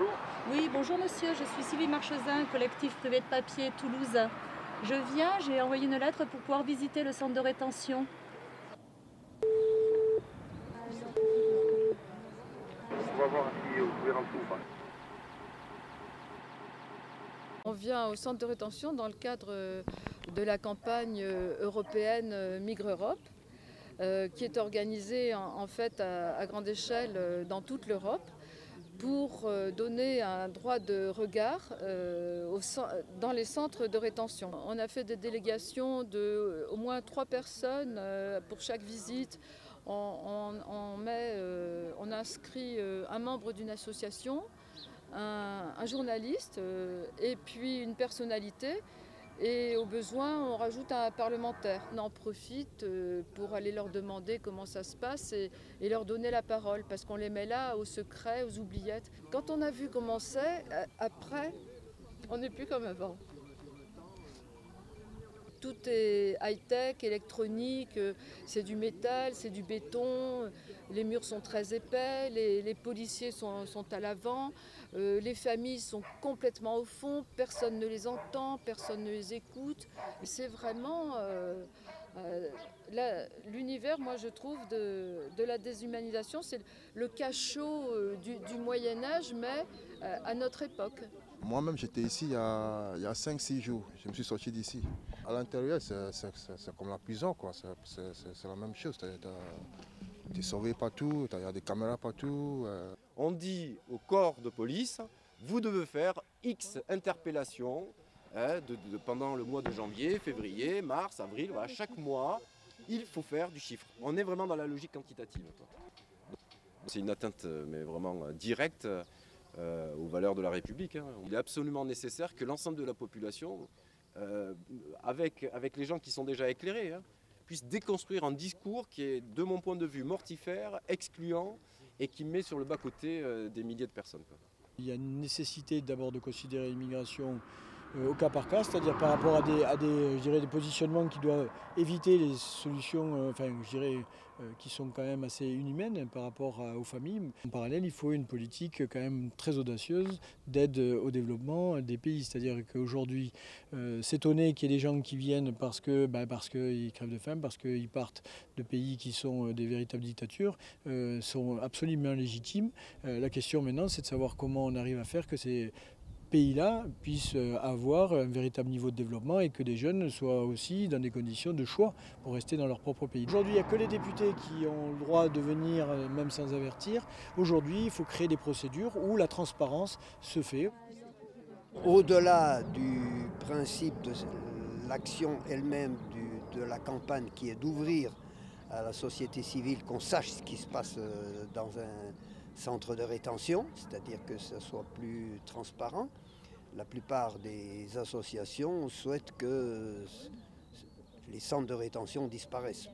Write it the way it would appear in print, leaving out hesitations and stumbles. Bonjour. Oui, bonjour monsieur, je suis Sylvie Marchesin, collectif privé de papier Toulouse. Je viens, j'ai envoyé une lettre pour pouvoir visiter le centre de rétention. On va voir si vous pouvez rentrer ou pas. On vient au centre de rétention dans le cadre de la campagne européenne Migreurop, qui est organisée en fait à grande échelle dans toute l'Europe, pour donner un droit de regard dans les centres de rétention. On a fait des délégations de au moins 3 personnes pour chaque visite. On inscrit un membre d'une association, un journaliste et puis une personnalité, et au besoin on rajoute un parlementaire. On en profite pour aller leur demander comment ça se passe et leur donner la parole, parce qu'on les met là au secret, aux oubliettes. Quand on a vu comment c'est, après on n'est plus comme avant. Tout est high-tech, électronique, c'est du métal, c'est du béton, les murs sont très épais, les policiers sont à l'avant, les familles sont complètement au fond, personne ne les entend, personne ne les écoute. C'est vraiment l'univers, moi je trouve, de la déshumanisation, c'est le cachot du Moyen-Âge, mais à notre époque. Moi-même, j'étais ici il y a 5-6 jours. Je me suis sorti d'ici. À l'intérieur, c'est comme la prison, quoi. C'est la même chose. Tu es sauvé partout, il y a des caméras partout. On dit au corps de police, vous devez faire X interpellations pendant le mois de janvier, février, mars, avril. Voilà, chaque mois, il faut faire du chiffre. On est vraiment dans la logique quantitative, quoi. C'est une atteinte, mais vraiment directe, aux valeurs de la République. Hein. Il est absolument nécessaire que l'ensemble de la population, avec les gens qui sont déjà éclairés, hein, puisse déconstruire un discours qui est, de mon point de vue, mortifère, excluant et qui met sur le bas-côté des milliers de personnes, quoi. Il y a une nécessité d'abord de considérer l'immigration au cas par cas, c'est-à-dire par rapport à des positionnements qui doivent éviter les solutions qui sont quand même assez inhumaines par rapport aux familles. En parallèle, il faut une politique quand même très audacieuse d'aide au développement des pays, c'est-à-dire qu'aujourd'hui, s'étonner qu'il y ait des gens qui viennent parce qu'ils crèvent de faim, parce qu'ils partent de pays qui sont des véritables dictatures, sont absolument légitimes. La question maintenant, c'est de savoir comment on arrive à faire que ces pays-là puissent avoir un véritable niveau de développement et que des jeunes soient aussi dans des conditions de choix pour rester dans leur propre pays. Aujourd'hui, il n'y a que les députés qui ont le droit de venir, même sans avertir. Aujourd'hui, il faut créer des procédures où la transparence se fait. Au-delà du principe de l'action elle-même de la campagne, qui est d'ouvrir à la société civile, qu'on sache ce qui se passe dans un centre de rétention, c'est-à-dire que ça soit plus transparent. La plupart des associations souhaitent que les centres de rétention disparaissent.